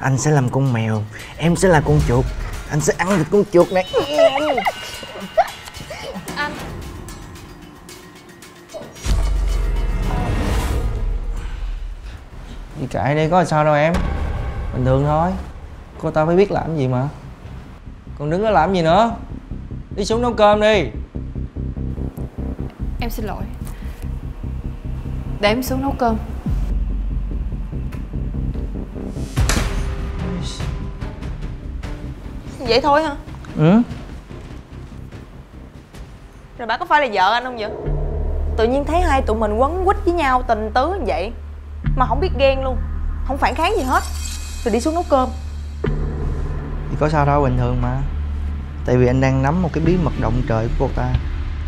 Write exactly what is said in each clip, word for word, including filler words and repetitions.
Anh sẽ làm con mèo, em sẽ là con chuột. Anh sẽ ăn được con chuột này. Anh đi kệ đi, có sao đâu em. Bình thường thôi. Cô ta phải biết làm gì mà. Còn đứng đó làm gì nữa. Đi xuống nấu cơm đi. Em xin lỗi. Để em xuống nấu cơm. Vậy thôi hả? Ừ. Rồi bà có phải là vợ anh không vậy? Tự nhiên thấy hai tụi mình quấn quýt với nhau tình tứ như vậy mà không biết ghen luôn, không phản kháng gì hết, rồi đi xuống nấu cơm. Thì có sao đâu, bình thường mà. Tại vì anh đang nắm một cái bí mật động trời của cô ta.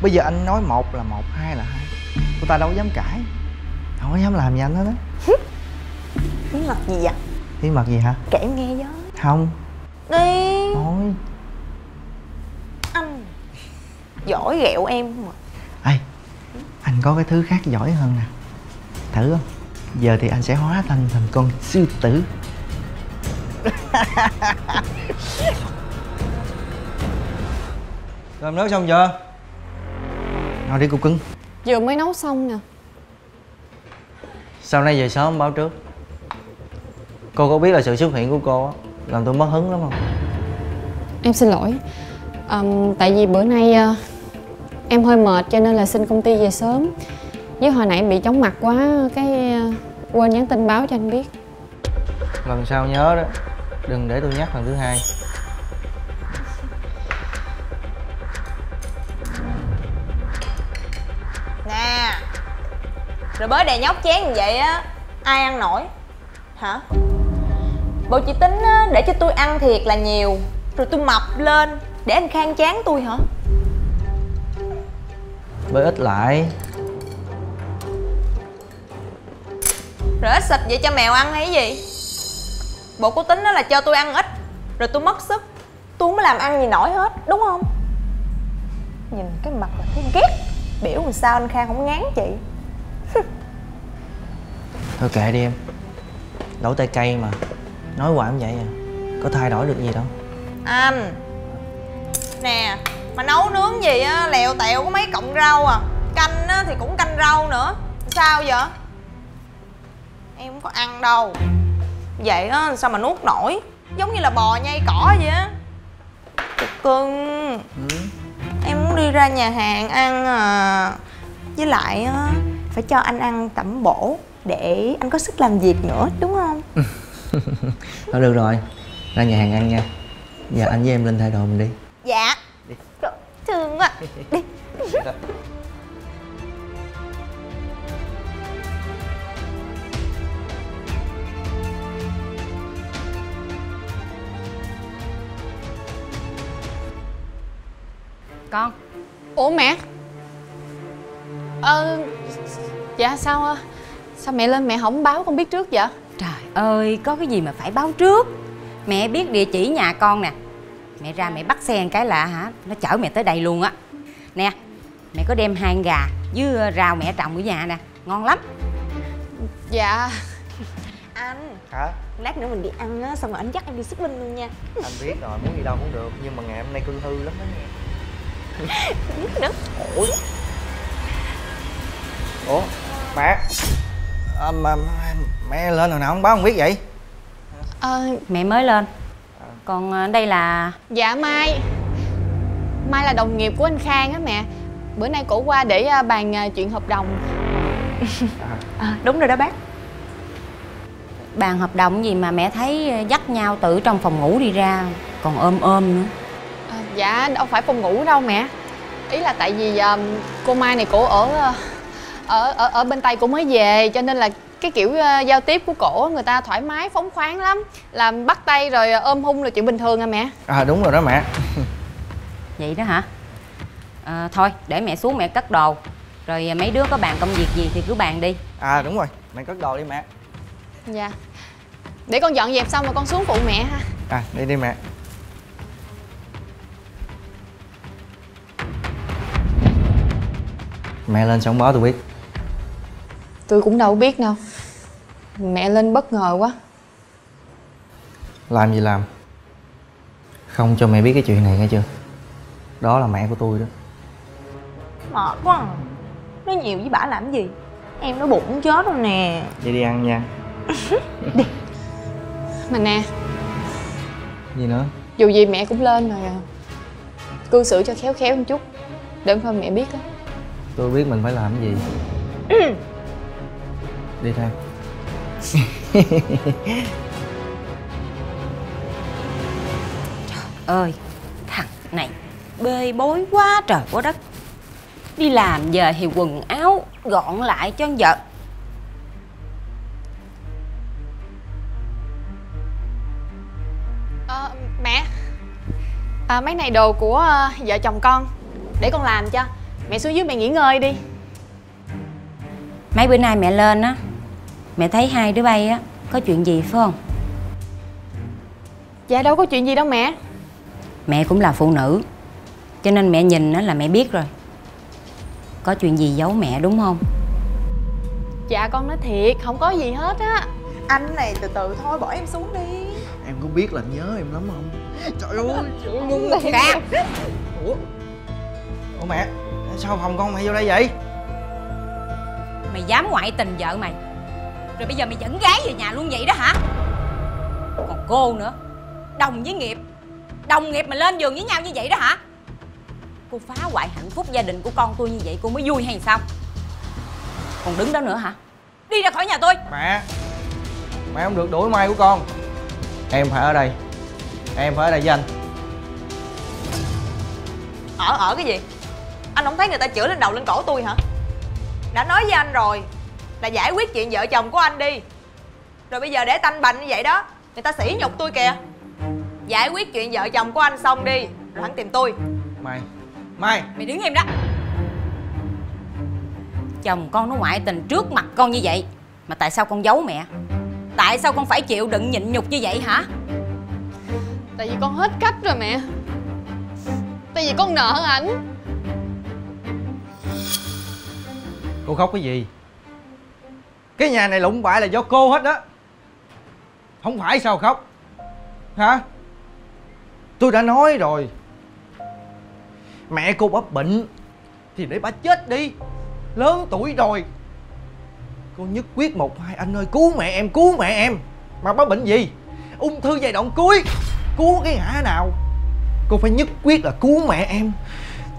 Bây giờ anh nói một là một, hai là hai. Cô ta đâu dám cãi, không có dám làm gì anh hết á. Bí mật gì vậy? Bí mật gì hả? Kể em nghe với. Không. Đi. Thôi. Anh giỏi ghẹo em mà. Ê, anh có cái thứ khác giỏi hơn nè. Thử không? Giờ thì anh sẽ hóa thành thành con sư tử. Cơm nấu xong chưa? Nào đi cục cưng. Vừa mới nấu xong nè. Sau nay về sớm báo trước. Cô có biết là sự xuất hiện của cô á làm tôi mất hứng lắm không? Em xin lỗi. À, tại vì bữa nay à, em hơi mệt cho nên là xin công ty về sớm. Với hồi nãy em bị chóng mặt quá cái à, quên nhắn tin báo cho anh biết. Lần sau nhớ đó, đừng để tôi nhắc lần thứ hai. Nè, rồi bới đè nhóc chén như vậy á, ai ăn nổi? Hả? Bộ chị tính để cho tôi ăn thiệt là nhiều rồi tôi mập lên để anh khang chán tôi hả? Bới ít lại. Rồi ít xịt vậy cho mèo ăn hay gì? Bộ cô tính đó là cho tôi ăn ít rồi tôi mất sức, tôi không có làm ăn gì nổi hết, đúng không? Nhìn cái mặt là thấy ghét. Biểu làm sao anh Khang không ngán chị. Thôi kệ đi em. Lỗ tay cây mà. Nói hoài cũng vậy à. Có thay đổi được gì đâu. Anh nè, mà nấu nướng gì á, lèo tẹo có mấy cọng rau à. Canh á thì cũng canh rau nữa. Sao vậy? Em không có ăn đâu. Vậy á sao mà nuốt nổi. Giống như là bò nhai cỏ vậy á. Cục cưng. Ừ. Em muốn đi ra nhà hàng ăn à. Với lại á phải cho anh ăn tẩm bổ để anh có sức làm việc nữa, đúng không? Thôi được rồi, ra nhà hàng ăn nha. Giờ anh với em lên thay đồ mình đi. Dạ đi. Thương quá. Đi. Con. Ủa mẹ. Ờ dạ sao sao mẹ lên mẹ không báo con biết trước vậy? Trời ơi, có cái gì mà phải báo trước. Mẹ biết địa chỉ nhà con nè. Mẹ ra mẹ bắt xe một cái lạ hả, nó chở mẹ tới đây luôn á. Nè, mẹ có đem hai con gà với rau mẹ trồng ở nhà nè, ngon lắm. Dạ. Anh. Hả? Lát nữa mình đi ăn á, xong rồi anh dắt em đi shopping luôn nha. Anh biết rồi, muốn gì đâu cũng được. Nhưng mà ngày hôm nay cưng hư lắm đó nha. Đúng. Ủa? Ủa? Mẹ. À, mà, mẹ lên hồi nào không báo không biết vậy? À, mẹ mới lên. Còn đây là... Dạ Mai. Mai là đồng nghiệp của anh Khang á mẹ. Bữa nay cổ qua để bàn chuyện hợp đồng. À, đúng rồi đó bác. Bàn hợp đồng gì mà mẹ thấy dắt nhau từ trong phòng ngủ đi ra còn ôm ôm nữa. À, dạ đâu phải phòng ngủ đâu mẹ. Ý là tại vì cô Mai này cổ ở... Ở, ở ở bên Tây cổ mới về cho nên là cái kiểu uh, giao tiếp của cổ người ta thoải mái phóng khoáng lắm, làm bắt tay rồi ôm hung là chuyện bình thường à mẹ. À đúng rồi đó mẹ. Vậy đó hả? À, thôi để mẹ xuống mẹ cất đồ rồi mấy đứa có bàn công việc gì thì cứ bàn đi. À đúng rồi, mẹ cất đồ đi mẹ. Dạ. Để con dọn dẹp xong rồi con xuống phụ mẹ ha. À đi đi mẹ. Mẹ lên xong báo tôi biết. Tôi cũng đâu biết đâu. Mẹ Linh bất ngờ quá. Làm gì làm, không cho mẹ biết cái chuyện này nghe chưa? Đó là mẹ của tôi đó. Mệt quá à. Nói nhiều với bả làm gì? Em nó bụng cũng chết rồi nè. Vậy đi ăn nha. Đi. Mà nè. Gì nữa? Dù gì mẹ cũng lên rồi à. Cư xử cho khéo khéo một chút, để không thôi mẹ biết đó. Tôi biết mình phải làm cái gì. Đi theo. Trời ơi, thằng này bê bối quá trời quá đất. Đi làm về thì quần áo gọn lại cho con vợ. Ờ, mẹ à, mấy này đồ của uh, vợ chồng con, để con làm cho. Mẹ xuống dưới mẹ nghỉ ngơi đi. Mấy bữa nay mẹ lên á, mẹ thấy hai đứa bay á, có chuyện gì phải không? Dạ đâu có chuyện gì đâu mẹ. Mẹ cũng là phụ nữ, cho nên mẹ nhìn á là mẹ biết rồi. Có chuyện gì giấu mẹ đúng không? Dạ con nói thiệt, không có gì hết á. Anh này từ từ thôi, bỏ em xuống đi. Em có biết là nhớ em lắm không? Trời ơi, trời ơi. Ủa? Ủa mẹ, sao phòng con mày vô đây vậy? Mày dám ngoại tình vợ mày, rồi bây giờ mày dẫn gái về nhà luôn vậy đó hả? Còn cô nữa, đồng với nghiệp, đồng nghiệp mà lên giường với nhau như vậy đó hả? Cô phá hoại hạnh phúc gia đình của con tôi như vậy cô mới vui hay sao? Còn đứng đó nữa hả? Đi ra khỏi nhà tôi. Mẹ, mẹ không được đuổi mai của con. Em phải ở đây, em phải ở đây với anh. Ở, ở cái gì? Anh không thấy người ta chửi lên đầu lên cổ tôi hả? Đã nói với anh rồi là giải quyết chuyện vợ chồng của anh đi, rồi bây giờ để tanh bành như vậy đó, người ta sỉ nhục tôi kìa. Giải quyết chuyện vợ chồng của anh xong đi, rồi hắn tìm tôi. Mày, Mai, mày đứng im đó. Chồng con nó ngoại tình trước mặt con như vậy, mà tại sao con giấu mẹ? Tại sao con phải chịu đựng nhịn nhục như vậy hả? Tại vì con hết cách rồi mẹ. Tại vì con nợ ảnh. Cô khóc cái gì? Cái nhà này lụng bại là do cô hết đó. Không phải sao khóc? Hả? Tôi đã nói rồi, mẹ cô bắp bệnh thì để bà chết đi, lớn tuổi rồi. Cô nhất quyết một hai, anh ơi cứu mẹ em, cứu mẹ em. Mà bắp bệnh gì? Ung thư giai đoạn cuối. Cứu cái ngã nào? Cô phải nhất quyết là cứu mẹ em.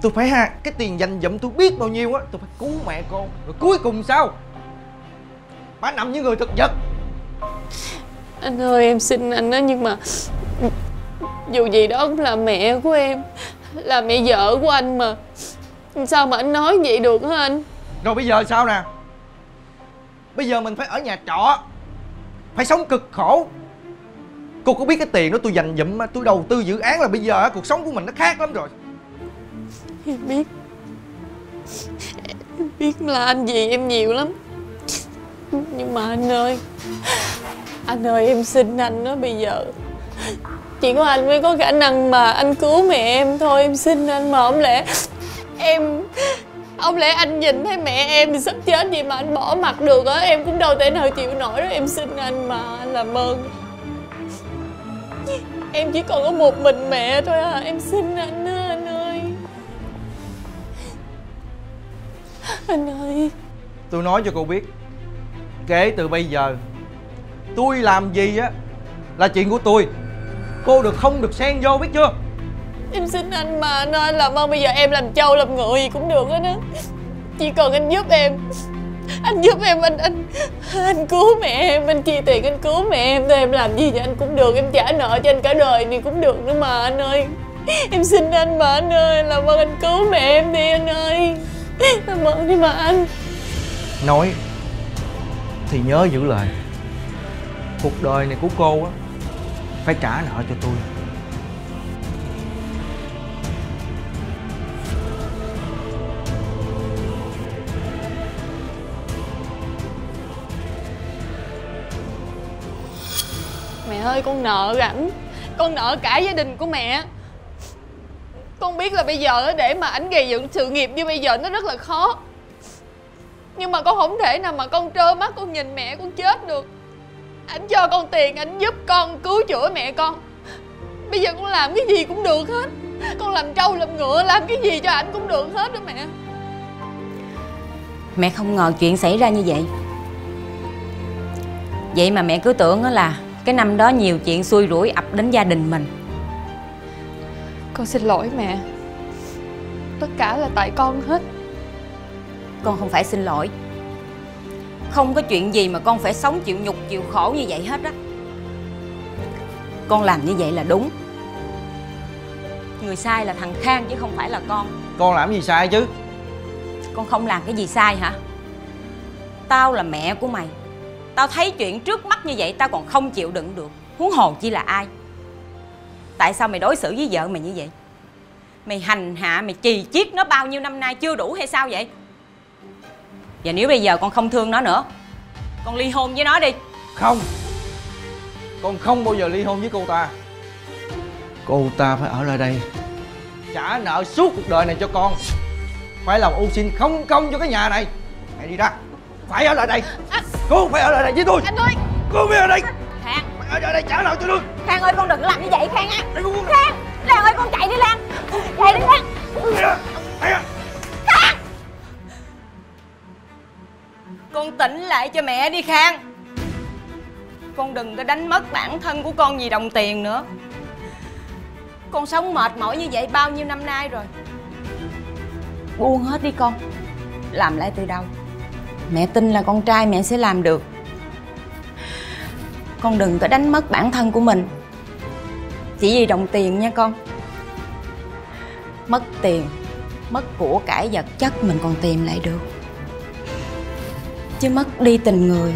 Tôi phải ha, cái tiền dành dụm tôi biết bao nhiêu á, tôi phải cứu mẹ cô. Rồi cuối cùng sao? Bà nằm như người thực vật. Anh ơi em xin anh đó, nhưng mà dù gì đó cũng là mẹ của em, là mẹ vợ của anh mà. Sao mà anh nói vậy được hả anh? Rồi bây giờ sao nè? Bây giờ mình phải ở nhà trọ, phải sống cực khổ. Cô có biết cái tiền đó tôi dành dụm, tôi đầu tư dự án là bây giờ cuộc sống của mình nó khác lắm rồi. Em biết, em biết là anh dì em nhiều lắm. Nhưng mà anh ơi, anh ơi em xin anh đó, bây giờ chỉ có anh mới có khả năng mà anh cứu mẹ em thôi. Em xin anh mà không lẽ em, không lẽ anh nhìn thấy mẹ em sắp chết vậy mà anh bỏ mặc được á? Em cũng đâu thể nào chịu nổi đó. Em xin anh mà, anh làm ơn. Em chỉ còn có một mình mẹ thôi à, em xin anh á anh ơi. Anh ơi, tôi nói cho cô biết, kể từ bây giờ tôi làm gì á là chuyện của tôi. Cô được không được xen vô, biết chưa? Em xin anh mà anh ơi, làm ơn. Bây giờ em làm trâu làm ngựa gì cũng được hết á, chỉ cần anh giúp em. Anh giúp em, anh anh anh cứu mẹ em, anh chia tiền anh cứu mẹ em thôi. Em làm gì cho anh cũng được, em trả nợ cho anh cả đời này cũng được nữa mà anh ơi. Em xin anh mà anh ơi, làm ơn anh cứu mẹ em đi anh ơi, làm ơn đi mà anh. Nói thì nhớ giữ lời. Cuộc đời này của cô á phải trả nợ cho tôi. Mẹ ơi, con nợ ảnh, con nợ cả gia đình của mẹ. Con biết là bây giờ để mà ảnh gây dựng sự nghiệp như bây giờ nó rất là khó, nhưng mà con không thể nào mà con trơ mắt con nhìn mẹ con chết được. Ảnh cho con tiền, ảnh giúp con cứu chữa mẹ con. Bây giờ con làm cái gì cũng được hết. Con làm trâu làm ngựa, làm cái gì cho ảnh cũng được hết đó mẹ. Mẹ không ngờ chuyện xảy ra như vậy. Vậy mà mẹ cứ tưởng là cái năm đó nhiều chuyện xui rủi ập đến gia đình mình. Con xin lỗi mẹ. Tất cả là tại con hết. Con không phải xin lỗi. Không có chuyện gì mà con phải sống chịu nhục chịu khổ như vậy hết á. Con làm như vậy là đúng. Người sai là thằng Khang chứ không phải là con. Con làm gì sai chứ? Con không làm cái gì sai hả? Tao là mẹ của mày. Tao thấy chuyện trước mắt như vậy tao còn không chịu đựng được, huống hồ chi là ai. Tại sao mày đối xử với vợ mày như vậy? Mày hành hạ, mày chì chiết nó bao nhiêu năm nay chưa đủ hay sao vậy? Và nếu bây giờ con không thương nó nữa, con ly hôn với nó đi. Không. Con không bao giờ ly hôn với cô ta. Cô ta phải ở lại đây trả nợ suốt cuộc đời này cho con. Phải làm ưu sinh không công cho cái nhà này. Mày đi ra. Phải ở lại đây. À. Cô phải ở lại đây với tôi. Anh ơi. Cô phải ở đây. Khang. Mày ở lại đây trả nợ cho tôi. Khang ơi, con đừng làm như vậy Khang á. Để con... Khang. Lan ơi, con chạy đi Lan. Chạy đi Lan. Mày ra. Mày ra. Khang. Con tỉnh lại cho mẹ đi Khang. Con đừng có đánh mất bản thân của con vì đồng tiền nữa. Con sống mệt mỏi như vậy bao nhiêu năm nay rồi. Buông hết đi con. Làm lại từ đầu. Mẹ tin là con trai mẹ sẽ làm được. Con đừng có đánh mất bản thân của mình chỉ vì đồng tiền nha con. Mất tiền, mất của cải vật chất mình còn tìm lại được, chứ mất đi tình người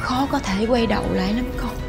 khó có thể quay đầu lại lắm con.